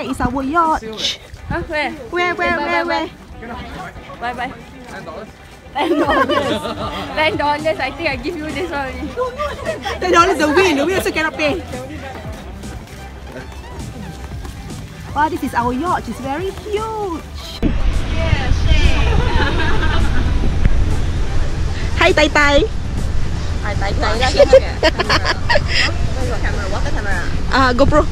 Where is our yacht? Huh? Where? Bye. $10. I think I give you this one. $10 the win also cannot pay. Wow, this is our yacht. It's very huge. Yeah, hi, Tai Tai. Hi, Tai Tai. Camera. What's the camera? GoPro.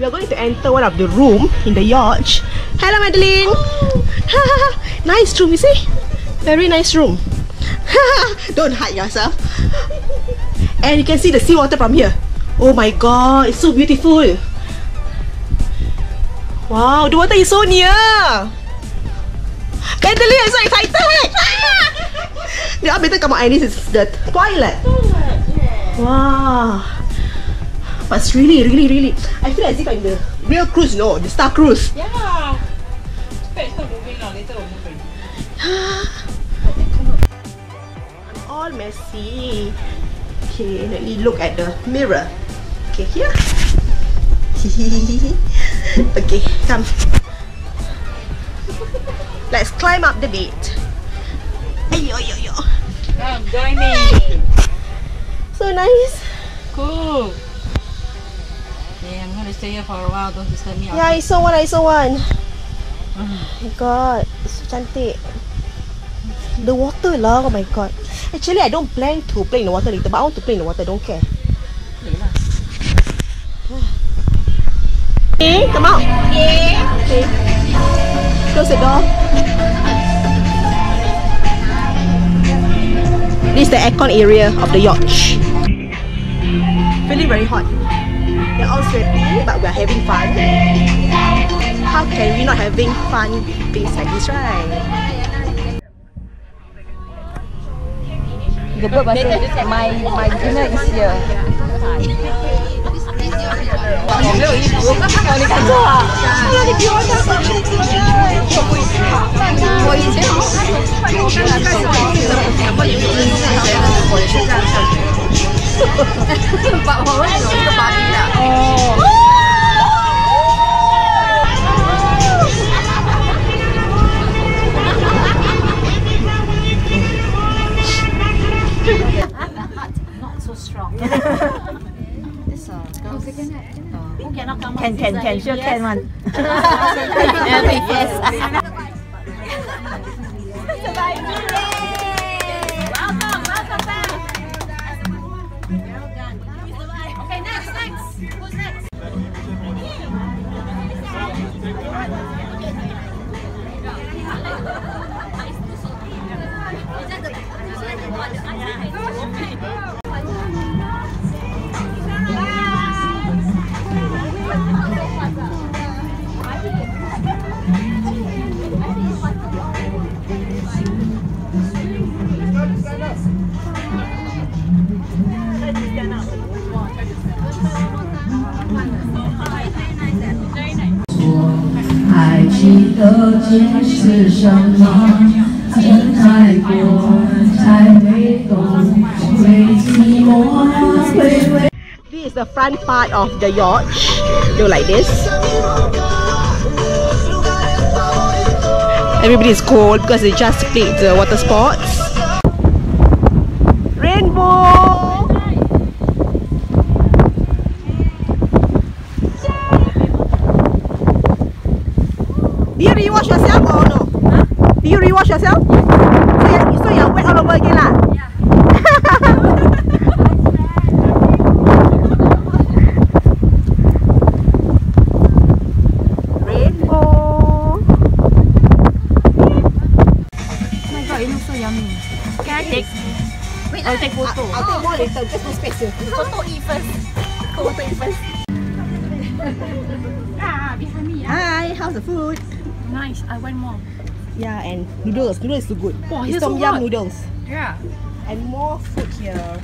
We are going to enter one of the room in the yacht. Hello, Madeline. Oh. Nice room, you see? Very nice room. Don't hide yourself. And you can see the seawater from here. Oh my god, it's so beautiful. Wow, the water is so near. Madeline, I'm so excited. The updated come out and this is the toilet. Wow. But really, I feel as if I'm the real cruise, no, the Star Cruise. Yeah. Let's start moving now, later we'll move in. I'm all messy. Okay, let me look at the mirror. Okay, here. Okay, come. Let's climb up the bed. Ayo. Come, join me. So nice. Cool. Yeah, I'm gonna stay here for a while, don't disturb me. Yeah, I saw one. Oh my god, it's so cantik. The water lah, oh my god. Actually, I don't plan to play in the water later, but I want to play in the water, don't care. Okay, come out. Okay. Close the door. This is the aircon area of the yacht. Feeling very hot. We're all sweaty, but we're having fun. How can we not having fun things like this, right? The bird was saying, my dinner is here. But not so strong. This who cannot come? Can sure can one. Yes. This is the front part of the yacht. Go like this. Everybody is cold because they just played the water sports. Rainbow! Rewash yourself or no? Huh? Do you rewash yourself? Yes. So you're wet all over again lah? Yeah. Rainbow! Oh my god, it looks so yummy. Can I take? Wait, I'll take photo. I'll take more later, just no space here. Photo eat first. Behind me. Hi, how's the food? Nice, I want more. Yeah, and noodles. Noodles is so good. Oh, it's Tom Yum noodles. Yeah. And more food here.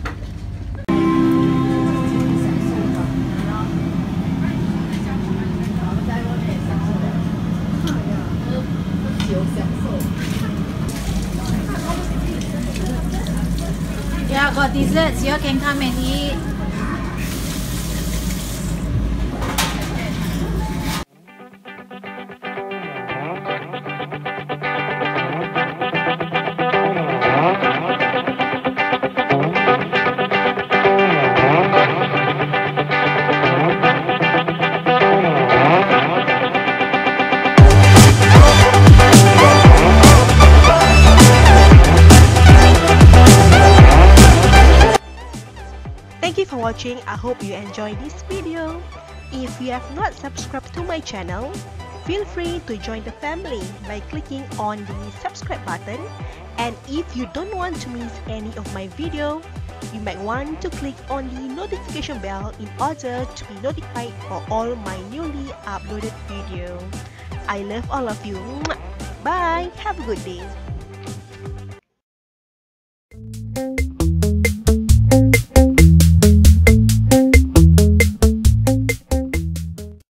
Yeah, got desserts. You can come and eat. Thank you for watching. I hope you enjoyed this video. If you have not subscribed to my channel, feel free to join the family by clicking on the subscribe button. And if you don't want to miss any of my video, you might want to click on the notification bell in order to be notified for all my newly uploaded videos. I love all of you. Bye. Have a good day.